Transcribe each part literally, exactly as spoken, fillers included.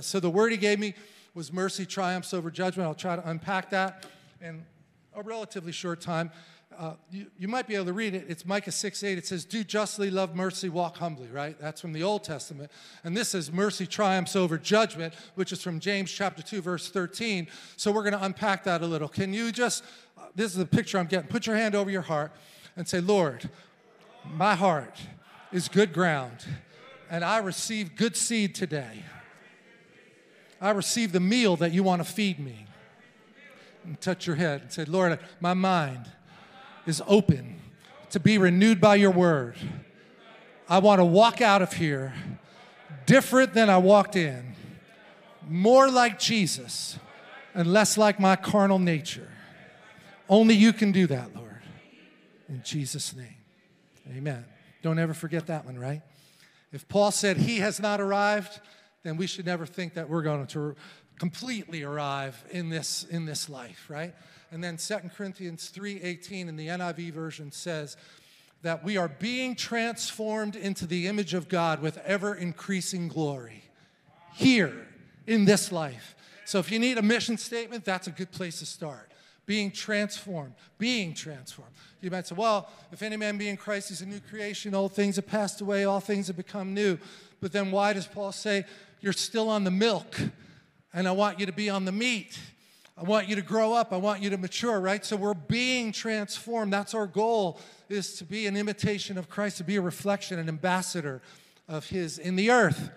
So the word he gave me was mercy triumphs over judgment. I'll try to unpack that in a relatively short time. Uh, you, you might be able to read it. It's Micah six eight. It says, do justly, love mercy, walk humbly, right? That's from the Old Testament. And this is mercy triumphs over judgment, which is from James chapter two, verse thirteen. So we're going to unpack that a little. Can you just, uh, this is the picture I'm getting. Put your hand over your heart and say, Lord, my heart is good ground, and I receive good seed today. I receive the meal that you want to feed me. And touch your head and say, Lord, my mind is open to be renewed by your word. I want to walk out of here different than I walked in, more like Jesus and less like my carnal nature. Only you can do that, Lord. In Jesus' name, amen. Don't ever forget that one, right? If Paul said he has not arrived, then we should never think that we're going to completely arrive in this, in this life, right? And then Second Corinthians three eighteen in the N I V version says that we are being transformed into the image of God with ever-increasing glory here in this life. So if you need a mission statement, that's a good place to start. Being transformed, being transformed. You might say, well, if any man be in Christ, he's a new creation. Old things have passed away. All things have become new. But then why does Paul say, you're still on the milk, and I want you to be on the meat? I want you to grow up. I want you to mature, right? So we're being transformed. That's our goal, is to be an imitation of Christ, to be a reflection, an ambassador of his in the earth.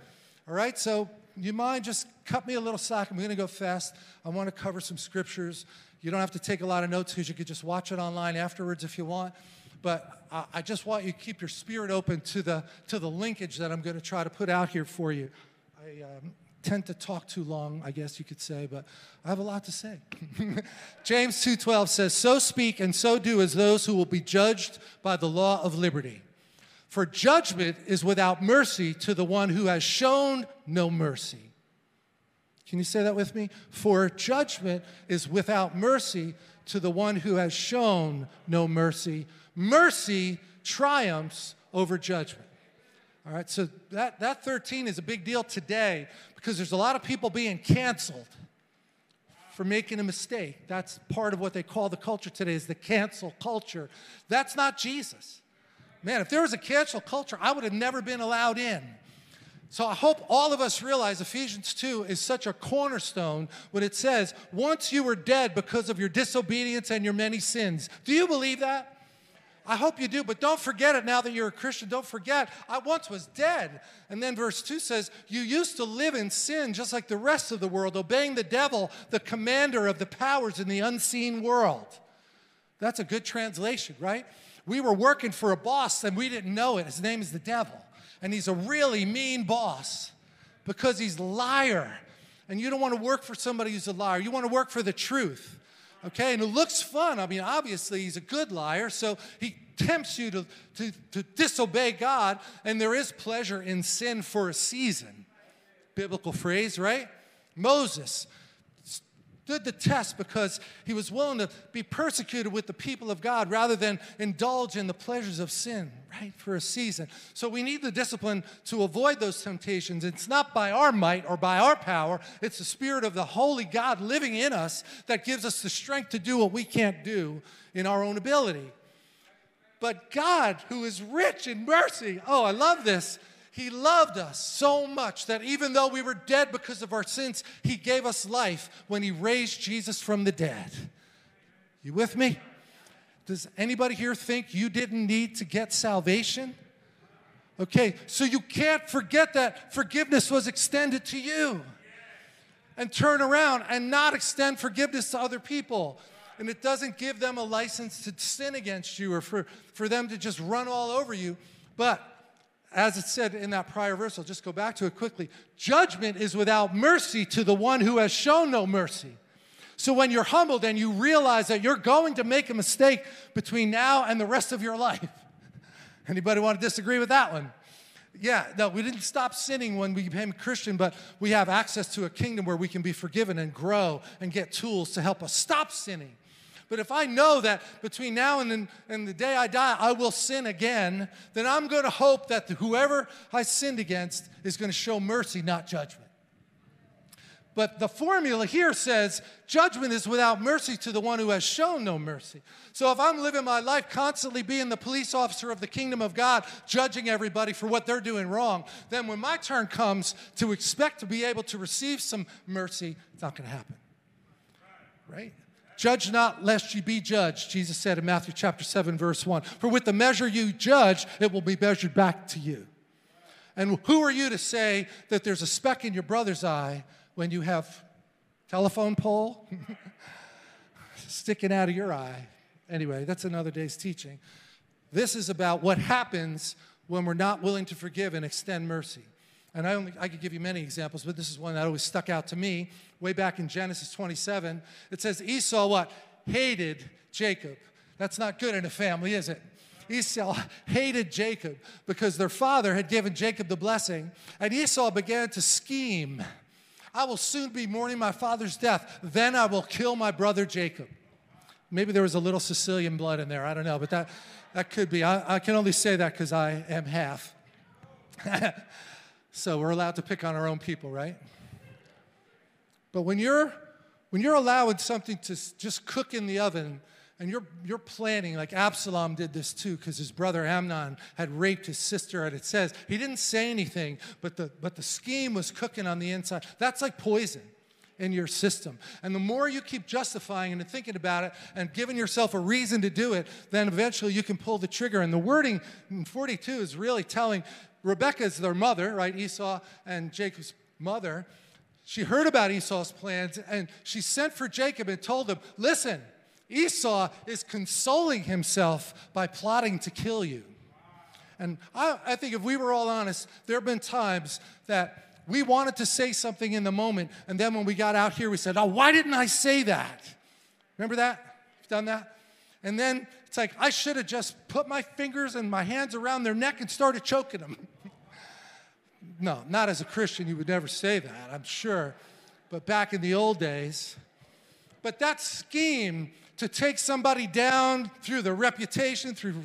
All right? So you mind just cut me a little slack. I'm going to go fast. I want to cover some scriptures. You don't have to take a lot of notes because you could just watch it online afterwards if you want. But I, I just want you to keep your spirit open to the, to the linkage that I'm going to try to put out here for you. I um, tend to talk too long, I guess you could say, but I have a lot to say. James two twelve says, so speak and so do as those who will be judged by the law of liberty. For judgment is without mercy to the one who has shown no mercy. Can you say that with me? For judgment is without mercy to the one who has shown no mercy. Mercy triumphs over judgment. All right, so that, that thirteen is a big deal today because there's a lot of people being canceled for making a mistake. That's part of what they call the culture today, is the cancel culture. That's not Jesus. Man, if there was a cancel culture, I would have never been allowed in. So I hope all of us realize Ephesians two is such a cornerstone when it says, once you were dead because of your disobedience and your many sins. Do you believe that? I hope you do, but don't forget it now that you're a Christian. Don't forget, I once was dead. And then verse two says, you used to live in sin just like the rest of the world, obeying the devil, the commander of the powers in the unseen world. That's a good translation, right? We were working for a boss and we didn't know it. His name is the devil. And he's a really mean boss because he's a liar. And you don't want to work for somebody who's a liar. You want to work for the truth, okay? And it looks fun. I mean, obviously, he's a good liar, so he tempts you to, to, to disobey God, and there is pleasure in sin for a season. Biblical phrase, right? Moses stood the test because he was willing to be persecuted with the people of God rather than indulge in the pleasures of sin, right, for a season. So we need the discipline to avoid those temptations. It's not by our might or by our power. It's the Spirit of the Holy God living in us that gives us the strength to do what we can't do in our own ability. But God, who is rich in mercy, oh, I love this, he loved us so much that even though we were dead because of our sins, he gave us life when he raised Jesus from the dead. You with me? Does anybody here think you didn't need to get salvation? Okay, so you can't forget that forgiveness was extended to you and turn around and not extend forgiveness to other people. And it doesn't give them a license to sin against you or for, for them to just run all over you, but as it said in that prior verse, I'll just go back to it quickly. Judgment is without mercy to the one who has shown no mercy. So when you're humbled and you realize that you're going to make a mistake between now and the rest of your life. Anybody want to disagree with that one? Yeah, no, we didn't stop sinning when we became a Christian, but we have access to a kingdom where we can be forgiven and grow and get tools to help us stop sinning. But if I know that between now and the, and the day I die, I will sin again, then I'm going to hope that the, whoever I sinned against is going to show mercy, not judgment. But the formula here says judgment is without mercy to the one who has shown no mercy. So if I'm living my life constantly being the police officer of the kingdom of God, judging everybody for what they're doing wrong, then when my turn comes to expect to be able to receive some mercy, it's not going to happen. Right? Judge not, lest you be judged, Jesus said in Matthew chapter seven, verse one. For with the measure you judge, it will be measured back to you. And who are you to say that there's a speck in your brother's eye when you have telephone pole sticking out of your eye? Anyway, that's another day's teaching. This is about what happens when we're not willing to forgive and extend mercy. And I, only, I could give you many examples, but this is one that always stuck out to me. Way back in Genesis twenty-seven, it says Esau what? Hated Jacob. That's not good in a family, is it? Esau hated Jacob because their father had given Jacob the blessing, and Esau began to scheme. I will soon be mourning my father's death. Then I will kill my brother Jacob. Maybe there was a little Sicilian blood in there. I don't know, but that, that could be. I, I can only say that because I am half. So we're allowed to pick on our own people, right? But when you're, when you're allowing something to just cook in the oven, and you're, you're planning, like Absalom did this too, because his brother Amnon had raped his sister, and it says he didn't say anything, but the, but the scheme was cooking on the inside. That's like poison in your system. And the more you keep justifying it and thinking about it and giving yourself a reason to do it, then eventually you can pull the trigger. And the wording in forty-two is really telling. Rebekah is their mother, right? Esau and Jacob's mother. She heard about Esau's plans, and she sent for Jacob and told him, listen, Esau is consoling himself by plotting to kill you. And I, I think if we were all honest, there have been times that we wanted to say something in the moment, and then when we got out here, we said, oh, why didn't I say that? Remember that? You've done that? And then it's like, I should have just put my fingers and my hands around their neck and started choking them. No, not as a Christian, you would never say that, I'm sure. But back in the old days. But that scheme to take somebody down through their reputation, through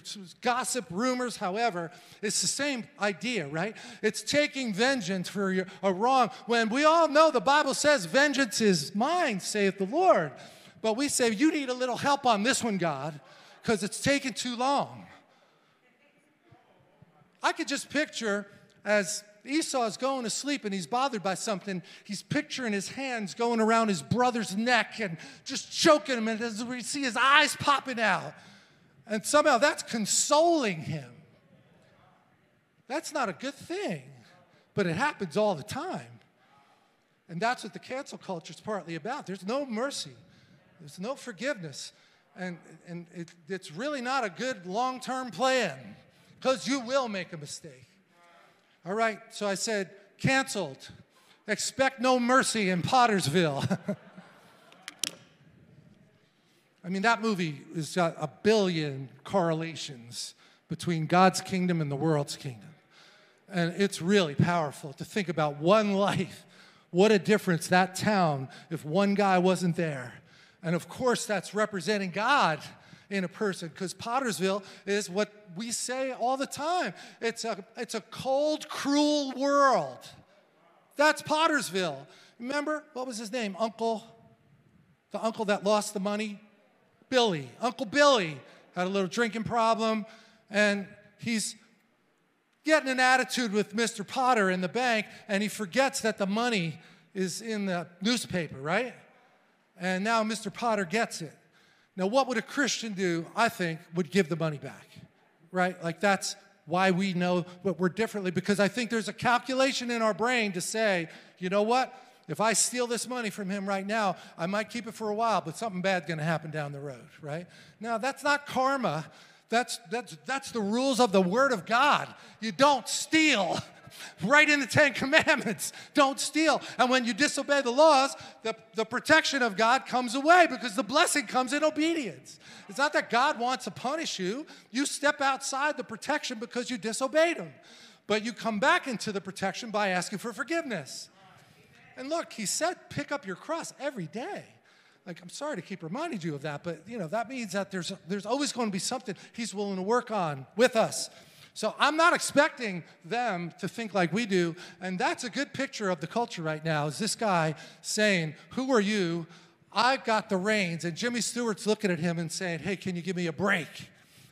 gossip, rumors, however, it's the same idea, right? It's taking vengeance for your, a wrong. When we all know the Bible says, vengeance is mine, saith the Lord. But we say, you need a little help on this one, God, because it's taking too long. I could just picture as Esau's going to sleep and he's bothered by something, he's picturing his hands going around his brother's neck and just choking him, and as we see his eyes popping out. And somehow that's consoling him. That's not a good thing, but it happens all the time. And that's what the cancel culture is partly about. There's no mercy. There's no forgiveness. And, and it, it's really not a good long-term plan, because you will make a mistake. All right, so I said, canceled. Expect no mercy in Pottersville. I mean, that movie has got a billion correlations between God's kingdom and the world's kingdom. And it's really powerful to think about one life. What a difference that town, if one guy wasn't there. And of course, that's representing God in a person, because Pottersville is what we say all the time. It's a, it's a cold, cruel world. That's Pottersville. Remember, what was his name? Uncle, the uncle that lost the money? Billy. Uncle Billy had a little drinking problem, and he's getting an attitude with Mister Potter in the bank, and he forgets that the money is in the newspaper, right? And now Mister Potter gets it. Now, what would a Christian do, I think, would give the money back, right? Like, that's why we know what we're differently, because I think there's a calculation in our brain to say, you know what? If I steal this money from him right now, I might keep it for a while, but something bad's going to happen down the road, right? Now, that's not karma. That's, that's, that's the rules of the Word of God. You don't steal. Right in the Ten Commandments, don't steal. And when you disobey the laws, the, the protection of God comes away, because the blessing comes in obedience. It's not that God wants to punish you. You step outside the protection because you disobeyed him. But you come back into the protection by asking for forgiveness. And look, he said, pick up your cross every day. Like, I'm sorry to keep reminding you of that, but, you know, that means that there's, there's always going to be something he's willing to work on with us. So I'm not expecting them to think like we do, and that's a good picture of the culture right now, is this guy saying, who are you? I've got the reins, and Jimmy Stewart's looking at him and saying, hey, can you give me a break?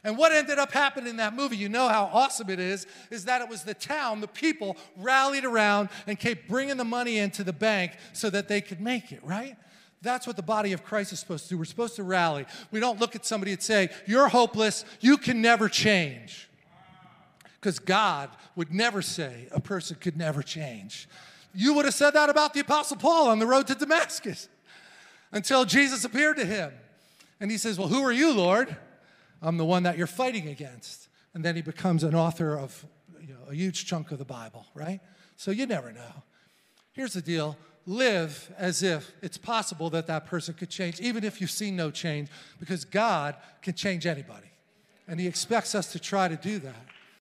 And what ended up happening in that movie, you know how awesome it is, is that it was the town, the people rallied around and kept bringing the money into the bank so that they could make it, right? That's what the body of Christ is supposed to do. We're supposed to rally. We don't look at somebody and say, you're hopeless, you can never change. Because God would never say a person could never change. You would have said that about the Apostle Paul on the road to Damascus until Jesus appeared to him. And he says, well, who are you, Lord? I'm the one that you're fighting against. And then he becomes an author of, you know, a huge chunk of the Bible, right? So you never know. Here's the deal. Live as if it's possible that that person could change, even if you've seen no change, because God can change anybody. And he expects us to try to do that.